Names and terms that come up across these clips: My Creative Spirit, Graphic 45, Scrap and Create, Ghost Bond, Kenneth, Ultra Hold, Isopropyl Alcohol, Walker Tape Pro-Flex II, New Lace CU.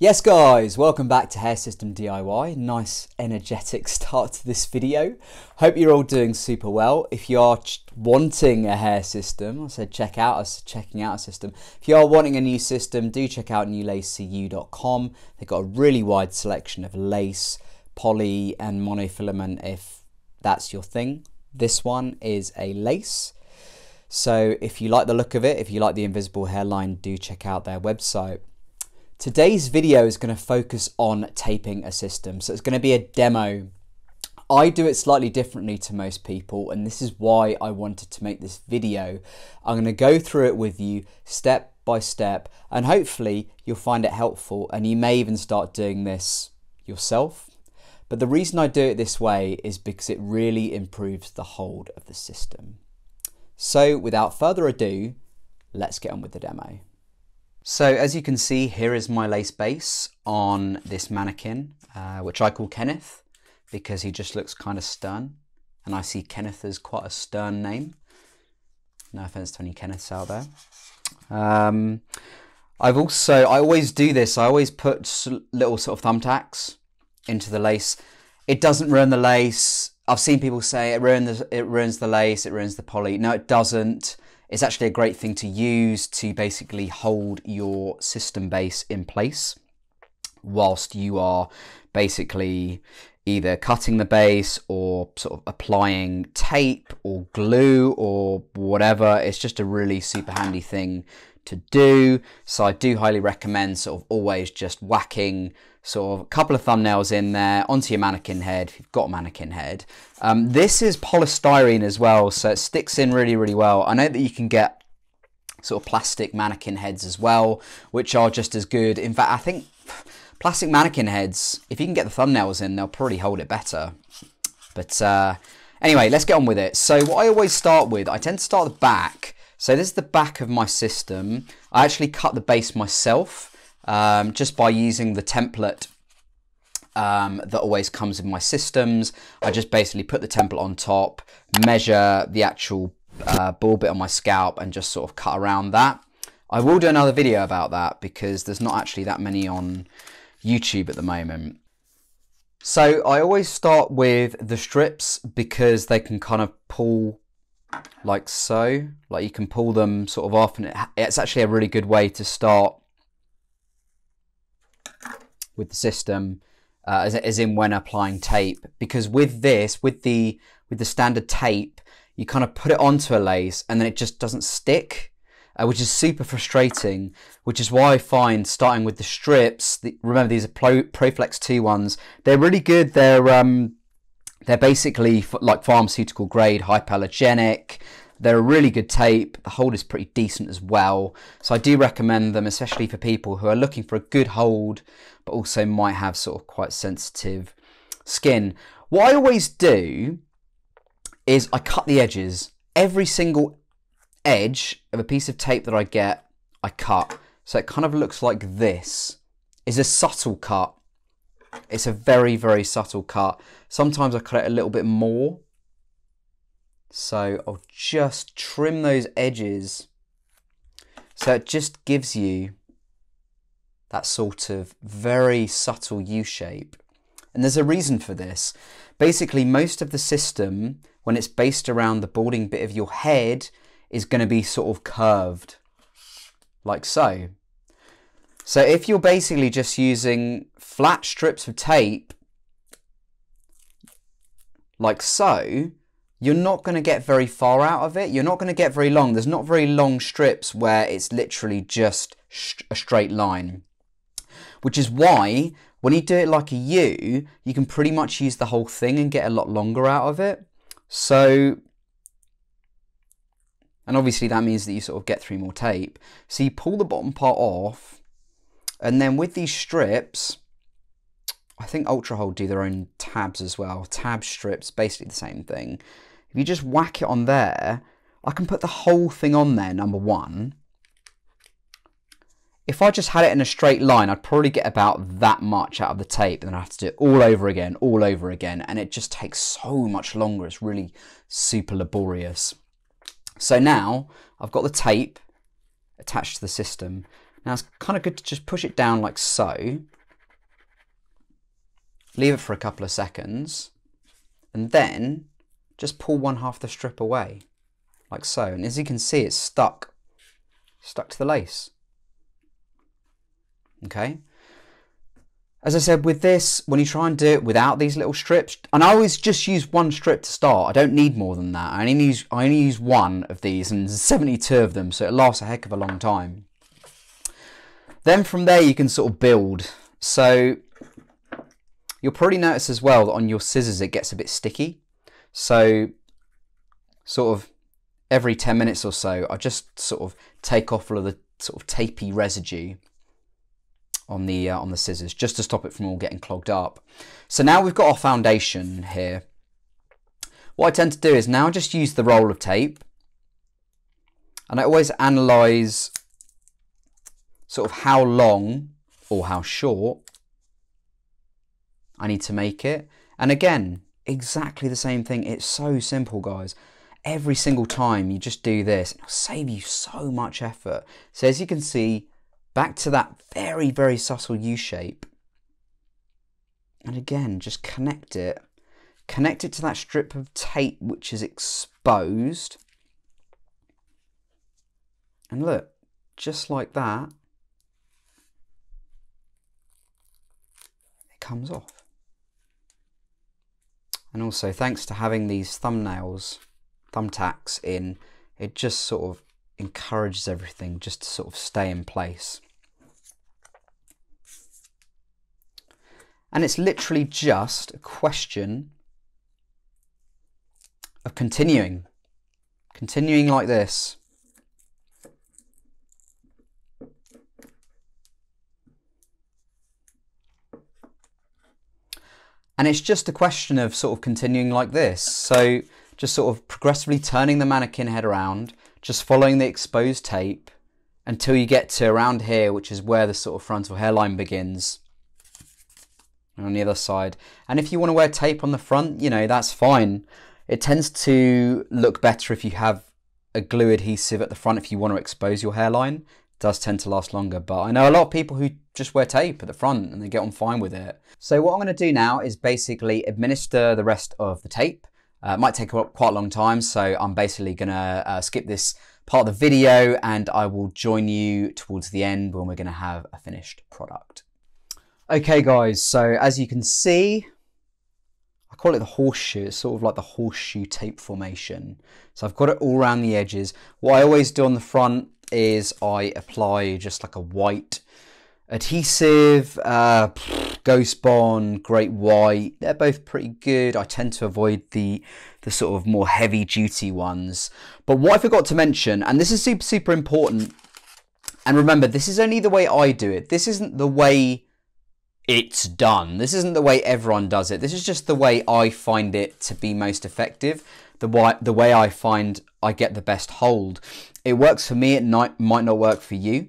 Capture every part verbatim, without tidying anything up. Yes guys, welcome back to Hair System D I Y. Nice energetic start to this video. Hope you're all doing super well. If you are wanting a hair system, I said check out, I said checking out a system. If you are wanting a new system, do check out new lace C U dot com. They've got a really wide selection of lace, poly and monofilament if that's your thing. This one is a lace. So if you like the look of it, if you like the invisible hairline, do check out their website. Today's video is going to focus on taping a system, so it's going to be a demo. I do it slightly differently to most people, and this is why I wanted to make this video. I'm going to go through it with you step by step, and hopefully you'll find it helpful, and you may even start doing this yourself. But the reason I do it this way is because it really improves the hold of the system. So without further ado, let's get on with the demo. So as you can see, here is my lace base on this mannequin, uh, which I call Kenneth because he just looks kind of stern, and I see Kenneth as quite a stern name. No offense to any Kenneths out there. Um, I've also, I always do this, I always put little sort of thumbtacks into the lace. It doesn't ruin the lace. I've seen people say it ruins the, it ruins the lace, it ruins the poly. No, it doesn't. It's actually a great thing to use to basically hold your system base in place whilst you are basically either cutting the base or sort of applying tape or glue or whatever. It's just a really super handy thing to do. So I do highly recommend sort of always just whacking sort of a couple of thumbnails in there onto your mannequin head if you've got a mannequin head. Um, this is polystyrene as well, so it sticks in really, really well. I know that you can get sort of plastic mannequin heads as well, which are just as good. In fact, I think plastic mannequin heads, if you can get the thumbnails in, they'll probably hold it better. But uh, anyway, let's get on with it. So what I always start with, I tend to start at the back. So this is the back of my system. I actually cut the base myself. Um, just by using the template um, that always comes in my systems. I just basically put the template on top, measure the actual uh, ball bit on my scalp and just sort of cut around that. I will do another video about that because there's not actually that many on YouTube at the moment. So I always start with the strips because they can kind of pull like so. Like you can pull them sort of off, and it, it's actually a really good way to start with the system, uh, as, as in when applying tape, because with this, with the with the standard tape, you kind of put it onto a lace and then it just doesn't stick, uh, which is super frustrating, which is why I find starting with the strips, the, remember these are Pro, Pro Flex two ones, they're really good. They're, um, they're basically like pharmaceutical grade, hypoallergenic. They're a really good tape. The hold is pretty decent as well. So I do recommend them, especially for people who are looking for a good hold, but also might have sort of quite sensitive skin. What I always do is I cut the edges. Every single edge of a piece of tape that I get, I cut. So it kind of looks like this. It's a subtle cut. It's a very, very subtle cut. Sometimes I cut it a little bit more. So I'll just trim those edges so it just gives you that sort of very subtle U shape. And there's a reason for this. Basically, most of the system, when it's based around the balding bit of your head, is going to be sort of curved, like so. So if you're basically just using flat strips of tape, like so, you're not going to get very far out of it. You're not going to get very long. There's not very long strips where it's literally just a straight line, which is why when you do it like a U, you can pretty much use the whole thing and get a lot longer out of it. So, and obviously that means that you sort of get through more tape. So you pull the bottom part off, and then with these strips, I think Ultra Hold do their own tabs as well. Tab strips, basically the same thing. If you just whack it on there, I can put the whole thing on there, number one. If I just had it in a straight line, I'd probably get about that much out of the tape, and then I have to do it all over again, all over again, and it just takes so much longer. It's really super laborious. So now I've got the tape attached to the system. Now it's kind of good to just push it down like so, leave it for a couple of seconds, and then just pull one half of the strip away, like so. And as you can see, it's stuck, stuck to the lace. Okay. As I said, with this, when you try and do it without these little strips, and I always just use one strip to start. I don't need more than that. I only use, I only use one of these, and there's seventy-two of them, so it lasts a heck of a long time. Then from there, you can sort of build. So you'll probably notice as well that on your scissors, it gets a bit sticky. So sort of every ten minutes or so, I just sort of take off all of the sort of tapey residue on the uh, on the scissors, just to stop it from all getting clogged up. So now we've got our foundation here. What I tend to do is now just use the roll of tape, and I always analyze sort of how long or how short I need to make it. And again, exactly the same thing. It's so simple, guys. Every single time you just do this, it'll save you so much effort. So as you can see, back to that very, very subtle U shape. And again, just connect it. Connect it to that strip of tape which is exposed. And look, just like that, it comes off. And also, thanks to having these thumbnails, thumbtacks in, it just sort of encourages everything just to sort of stay in place. And it's literally just a question of continuing, continuing like this. And it's just a question of sort of continuing like this. So just sort of progressively turning the mannequin head around, just following the exposed tape until you get to around here, which is where the sort of frontal hairline begins. And on the other side. And if you want to wear tape on the front, you know, that's fine. It tends to look better if you have a glue adhesive at the front if you want to expose your hairline. It does tend to last longer, but I know a lot of people who just wear tape at the front and they get on fine with it. So what I'm going to do now is basically administer the rest of the tape. Uh, it might take quite a long time, so I'm basically going to uh, skip this part of the video, and I will join you towards the end when we're going to have a finished product. Okay guys, so as you can see, I call it the horseshoe. It's sort of like the horseshoe tape formation. So I've got it all around the edges. What I always do on the front is I apply just like a white adhesive, uh, Ghost Bond, Great White. They're both pretty good. I tend to avoid the, the sort of more heavy duty ones. But what I forgot to mention, and this is super, super important, and remember, this is only the way I do it. This isn't the way it's done. This isn't the way everyone does it. This is just the way I find it to be most effective, the way, the way I find I get the best hold. It works for me, it might not work for you,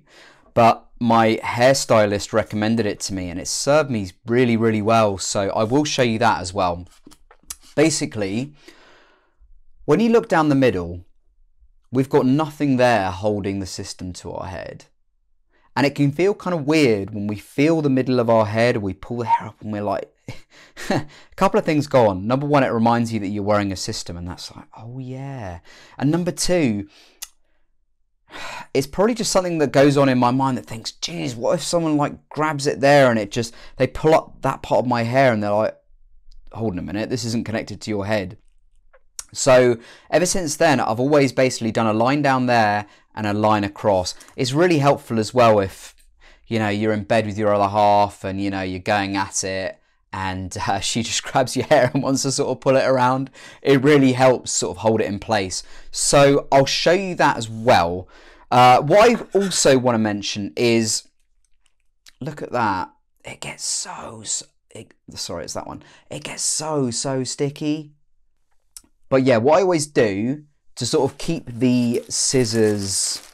but my hairstylist recommended it to me and it served me really, really well. So I will show you that as well. Basically, when you look down the middle, we've got nothing there holding the system to our head. And it can feel kind of weird when we feel the middle of our head, we pull the hair up and we're like, a couple of things go on. Number one, it reminds you that you're wearing a system and that's like, oh yeah. And number two, it's probably just something that goes on in my mind that thinks, geez, what if someone like grabs it there and it just, they pull up that part of my hair and they're like, hold on a minute, this isn't connected to your head. So ever since then, I've always basically done a line down there and a line across. It's really helpful as well if, you know, you're in bed with your other half and, you know, you're going at it and uh, she just grabs your hair and wants to sort of pull it around. It really helps sort of hold it in place. So I'll show you that as well. Uh, what I also want to mention is, look at that. It gets so, so it, sorry, it's that one. It gets so, so sticky. But yeah, what I always do to sort of keep the scissors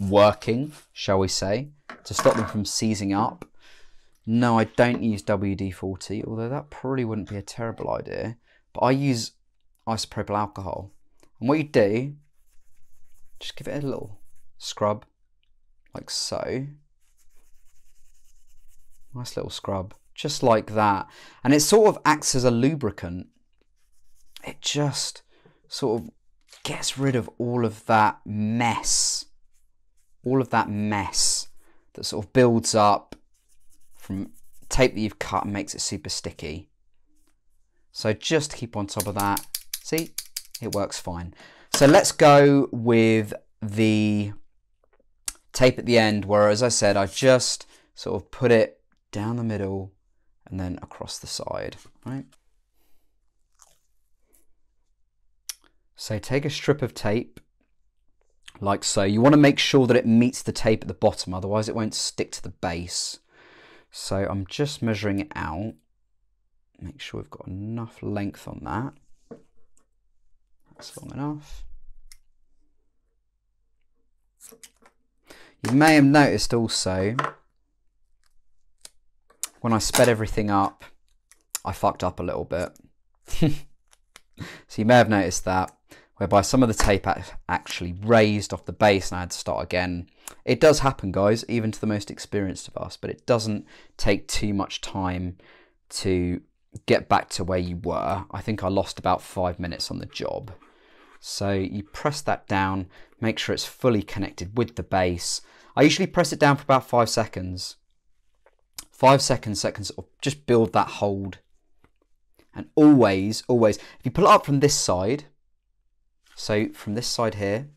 working, shall we say, to stop them from seizing up. No, I don't use W D forty, although that probably wouldn't be a terrible idea. But I use isopropyl alcohol. And what you do, just give it a little scrub, like so. Nice little scrub, just like that. And it sort of acts as a lubricant. It just sort of gets rid of all of that mess, all of that mess that sort of builds up from tape that you've cut and makes it super sticky. So just keep on top of that. See, it works fine. So let's go with the tape at the end, where, as I said, I've just sort of put it down the middle and then across the side, right? So take a strip of tape, like so. You want to make sure that it meets the tape at the bottom, otherwise it won't stick to the base. So I'm just measuring it out. Make sure we've got enough length on that. That's long enough. You may have noticed also, when I sped everything up, I fucked up a little bit. So you may have noticed that, whereby some of the tape actually raised off the base and I had to start again. It does happen, guys, even to the most experienced of us, but it doesn't take too much time to get back to where you were. I think I lost about five minutes on the job. So you press that down, make sure it's fully connected with the base. I usually press it down for about five seconds. Five seconds, seconds, just build that hold. And always, always, if you pull it up from this side, so from this side here,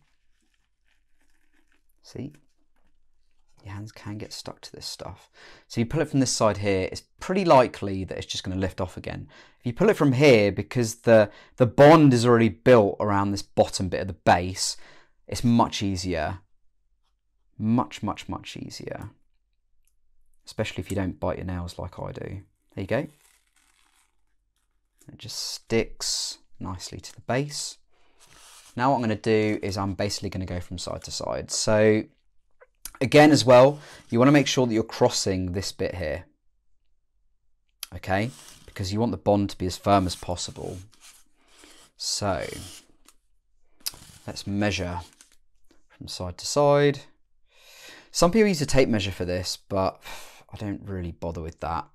see, your hands can get stuck to this stuff. So you pull it from this side here, it's pretty likely that it's just going to lift off again. If you pull it from here, because the, the bond is already built around this bottom bit of the base, it's much easier. Much, much, much easier. Especially if you don't bite your nails like I do. There you go. It just sticks nicely to the base. Now what I'm going to do is I'm basically going to go from side to side. So again as well, you want to make sure that you're crossing this bit here, okay? Because you want the bond to be as firm as possible. So let's measure from side to side. Some people use a tape measure for this, but I don't really bother with that.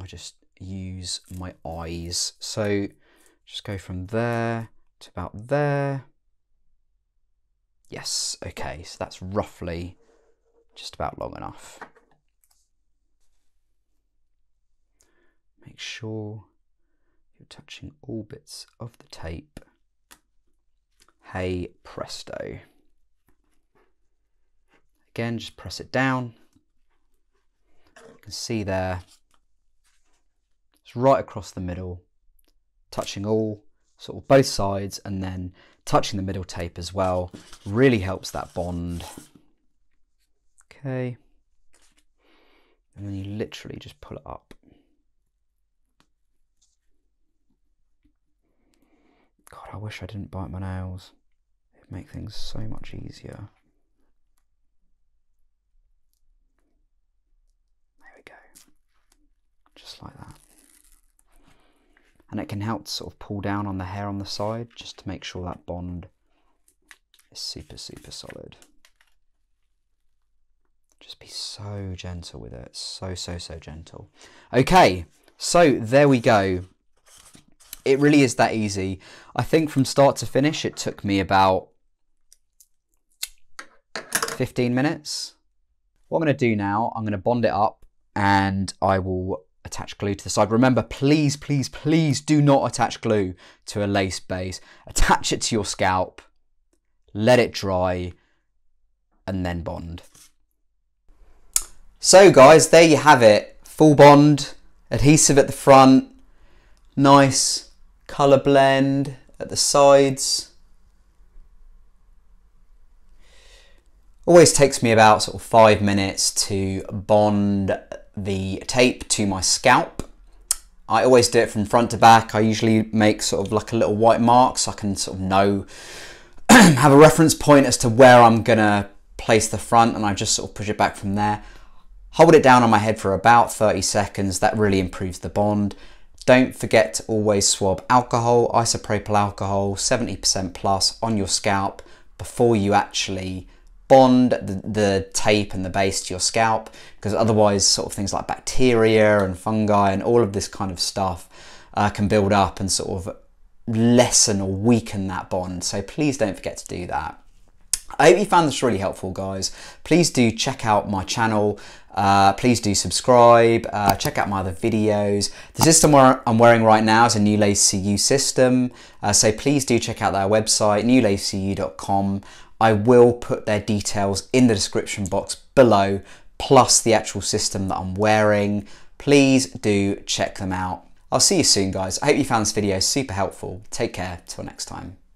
I just use my eyes. So just go from there to about there. Yes, okay, so that's roughly just about long enough. Make sure you're touching all bits of the tape. Hey presto. Again, just press it down. You can see there, it's right across the middle, touching all, sort of both sides, and then touching the middle tape as well. Really helps that bond. Okay. And then you literally just pull it up. God, I wish I didn't bite my nails. It'd make things so much easier. Just like that. And it can help sort of pull down on the hair on the side just to make sure that bond is super, super solid. Just be so gentle with it. So, so, so gentle. Okay, so there we go. It really is that easy. I think from start to finish, it took me about fifteen minutes. What I'm going to do now, I'm going to bond it up and I will attach glue to the side. Remember, please, please, please do not attach glue to a lace base. Attach it to your scalp, let it dry, and then bond. So guys, there you have it. Full bond, adhesive at the front, nice colour blend at the sides. Always takes me about sort of five minutes to bond the tape to my scalp. I always do it from front to back. I usually make sort of like a little white mark so I can sort of know, have a reference point as to where I'm gonna place the front, and I just sort of push it back from there. Hold it down on my head for about thirty seconds. That really improves the bond. Don't forget to always swab alcohol, isopropyl alcohol, seventy percent plus on your scalp before you actually bond the, the tape and the base to your scalp, because otherwise sort of things like bacteria and fungi and all of this kind of stuff uh, can build up and sort of lessen or weaken that bond. So please don't forget to do that. I hope you found this really helpful, guys. Please do check out my channel. Uh, please do subscribe. Uh, check out my other videos. The system I'm wearing right now is a New Lace C U system. Uh, so please do check out their website, new lace C U dot com. I will put their details in the description box below, plus the actual system that I'm wearing. Please do check them out. I'll see you soon, guys. I hope you found this video super helpful. Take care. Till next time.